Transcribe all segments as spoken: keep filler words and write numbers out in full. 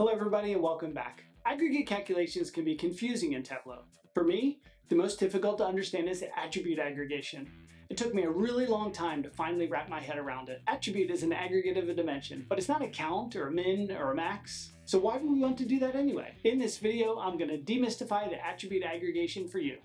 Hello everybody and welcome back. Aggregate calculations can be confusing in Tableau. For me, the most difficult to understand is attribute aggregation. It took me a really long time to finally wrap my head around it. Attribute is an aggregate of a dimension, but it's not a count or a min or a max. So why would we want to do that anyway? In this video, I'm going to demystify the attribute aggregation for you.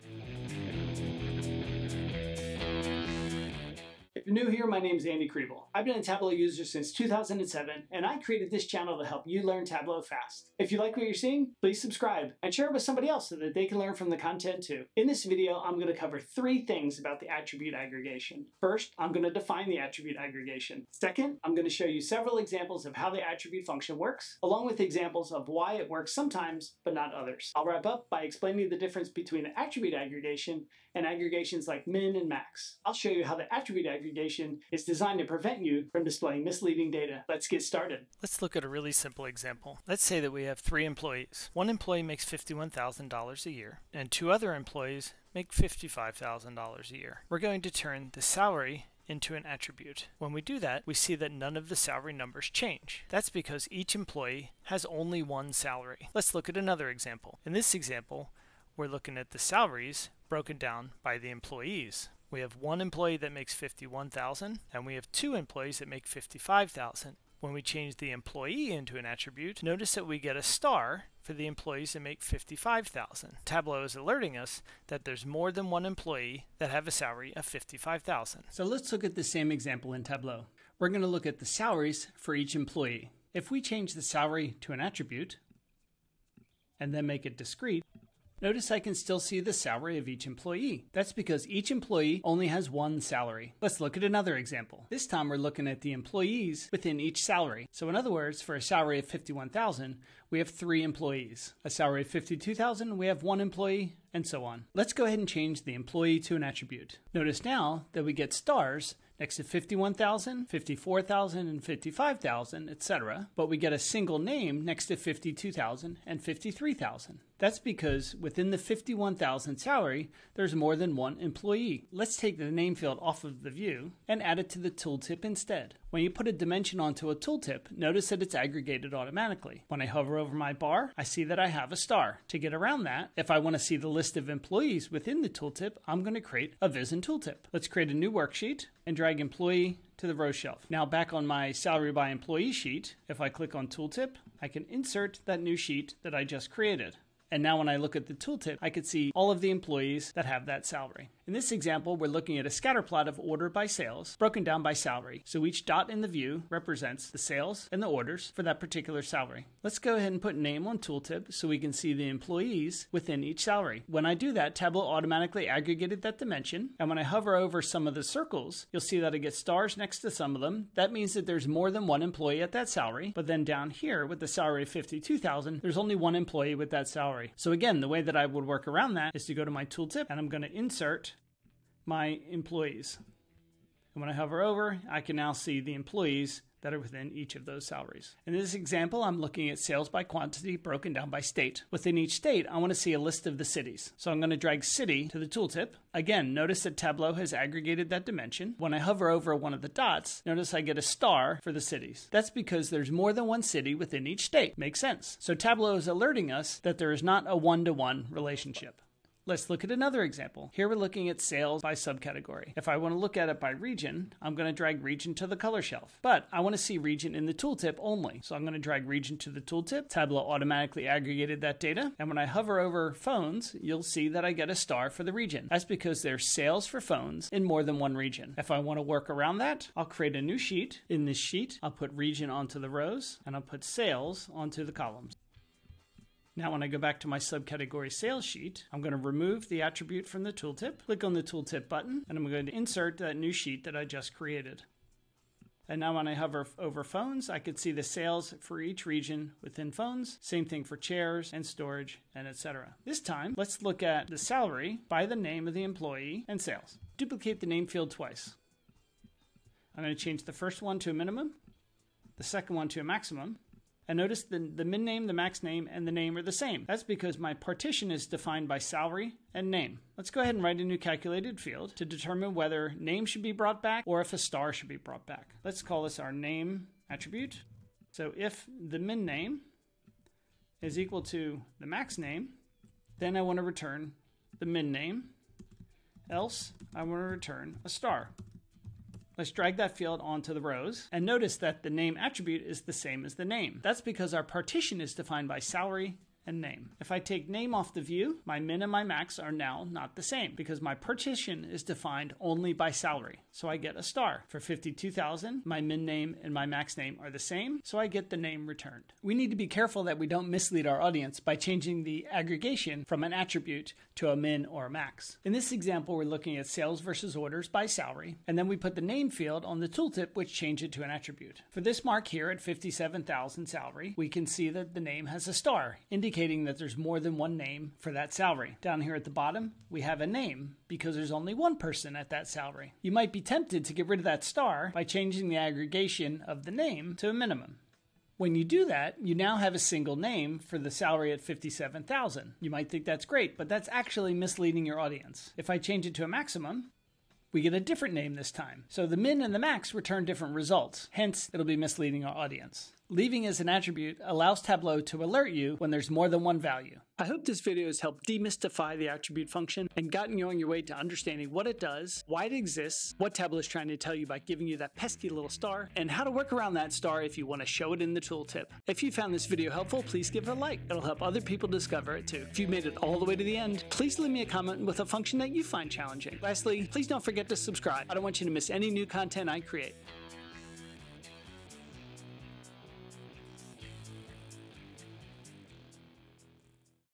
If you're new here, my name is Andy Kriebel. I've been a Tableau user since two thousand seven, and I created this channel to help you learn Tableau fast. If you like what you're seeing, please subscribe and share it with somebody else so that they can learn from the content too. In this video, I'm going to cover three things about the attribute aggregation. First, I'm going to define the attribute aggregation. Second, I'm going to show you several examples of how the attribute function works, along with examples of why it works sometimes, but not others. I'll wrap up by explaining the difference between attribute aggregation and aggregations like min and max. I'll show you how the attribute aggregation Aggregation is designed to prevent you from displaying misleading data. Let's get started. Let's look at a really simple example. Let's say that we have three employees. One employee makes fifty-one thousand dollars a year, and two other employees make fifty-five thousand dollars a year. We're going to turn the salary into an attribute. When we do that, we see that none of the salary numbers change. That's because each employee has only one salary. Let's look at another example. In this example, we're looking at the salaries broken down by the employees. We have one employee that makes fifty-one thousand dollars and we have two employees that make fifty-five thousand dollars. When we change the employee into an attribute, notice that we get a star for the employees that make fifty-five thousand dollars. Tableau is alerting us that there's more than one employee that have a salary of fifty-five thousand dollars. So let's look at the same example in Tableau. We're going to look at the salaries for each employee. If we change the salary to an attribute and then make it discrete, notice I can still see the salary of each employee. That's because each employee only has one salary. Let's look at another example. This time we're looking at the employees within each salary. So in other words, for a salary of fifty-one thousand dollars, we have three employees. A salary of fifty-two thousand dollars, we have one employee, and so on. Let's go ahead and change the employee to an attribute. Notice now that we get stars next to fifty-one thousand, fifty-four thousand, and fifty-five thousand, et cetera. But we get a single name next to fifty-two thousand and fifty-three thousand. That's because within the fifty-one thousand salary, there's more than one employee. Let's take the name field off of the view and add it to the tooltip instead. When you put a dimension onto a tooltip, notice that it's aggregated automatically. When I hover over my bar, I see that I have a star. To get around that, if I want to see the list of employees within the tooltip, I'm going to create a viz in tooltip. Let's create a new worksheet and drag employee to the row shelf. Now back on my salary by employee sheet, if I click on tooltip, I can insert that new sheet that I just created. And now when I look at the tooltip, I could see all of the employees that have that salary. In this example, we're looking at a scatter plot of order by sales broken down by salary. So each dot in the view represents the sales and the orders for that particular salary. Let's go ahead and put name on tooltip so we can see the employees within each salary. When I do that, Tableau automatically aggregated that dimension. And when I hover over some of the circles, you'll see that I get stars next to some of them. That means that there's more than one employee at that salary. But then down here with the salary of fifty-two thousand, there's only one employee with that salary. So again, the way that I would work around that is to go to my tooltip and I'm going to insert my employees. And when I hover over, I can now see the employees that are within each of those salaries. In this example, I'm looking at sales by quantity broken down by state. Within each state, I want to see a list of the cities. So I'm going to drag city to the tooltip. Again, notice that Tableau has aggregated that dimension. When I hover over one of the dots, notice I get a star for the cities. That's because there's more than one city within each state. Makes sense. So Tableau is alerting us that there is not a one-to-one relationship. Let's look at another example. Here we're looking at sales by subcategory. If I want to look at it by region, I'm going to drag region to the color shelf. But I want to see region in the tooltip only. So I'm going to drag region to the tooltip. Tableau automatically aggregated that data. And when I hover over phones, you'll see that I get a star for the region. That's because there's sales for phones in more than one region. If I want to work around that, I'll create a new sheet. In this sheet, I'll put region onto the rows and I'll put sales onto the columns. Now when I go back to my subcategory sales sheet, I'm going to remove the attribute from the tooltip, click on the tooltip button, and I'm going to insert that new sheet that I just created. And now when I hover over phones, I could see the sales for each region within phones. Same thing for chairs and storage and et cetera. This time, let's look at the salary by the name of the employee and sales. Duplicate the name field twice. I'm going to change the first one to a minimum, the second one to a maximum. And notice the, the min name, the max name, and the name are the same. That's because my partition is defined by salary and name. Let's go ahead and write a new calculated field to determine whether name should be brought back or if a star should be brought back. Let's call this our name attribute. So if the min name is equal to the max name, then I want to return the min name. Else, I want to return a star. Let's drag that field onto the rows, and notice that the name attribute is the same as the name. That's because our partition is defined by salary and name. If I take name off the view, my min and my max are now not the same because my partition is defined only by salary. So I get a star. For fifty-two thousand, my min name and my max name are the same, so I get the name returned. We need to be careful that we don't mislead our audience by changing the aggregation from an attribute to a min or a max. In this example, we're looking at sales versus orders by salary, and then we put the name field on the tooltip, which changes it to an attribute. For this mark here at fifty-seven thousand salary, we can see that the name has a star, indicating indicating that there's more than one name for that salary. Down here at the bottom, we have a name because there's only one person at that salary. You might be tempted to get rid of that star by changing the aggregation of the name to a minimum. When you do that, you now have a single name for the salary at fifty-seven thousand. You might think that's great, but that's actually misleading your audience. If I change it to a maximum, we get a different name this time. So the min and the max return different results. Hence, it'll be misleading our audience. Leaving as an attribute allows Tableau to alert you when there's more than one value. I hope this video has helped demystify the attribute function and gotten you on your way to understanding what it does, why it exists, what Tableau is trying to tell you by giving you that pesky little star, and how to work around that star if you want to show it in the tooltip. If you found this video helpful, please give it a like. It'll help other people discover it too. If you made it all the way to the end, please leave me a comment with a function that you find challenging. Lastly, please don't forget to subscribe. I don't want you to miss any new content I create.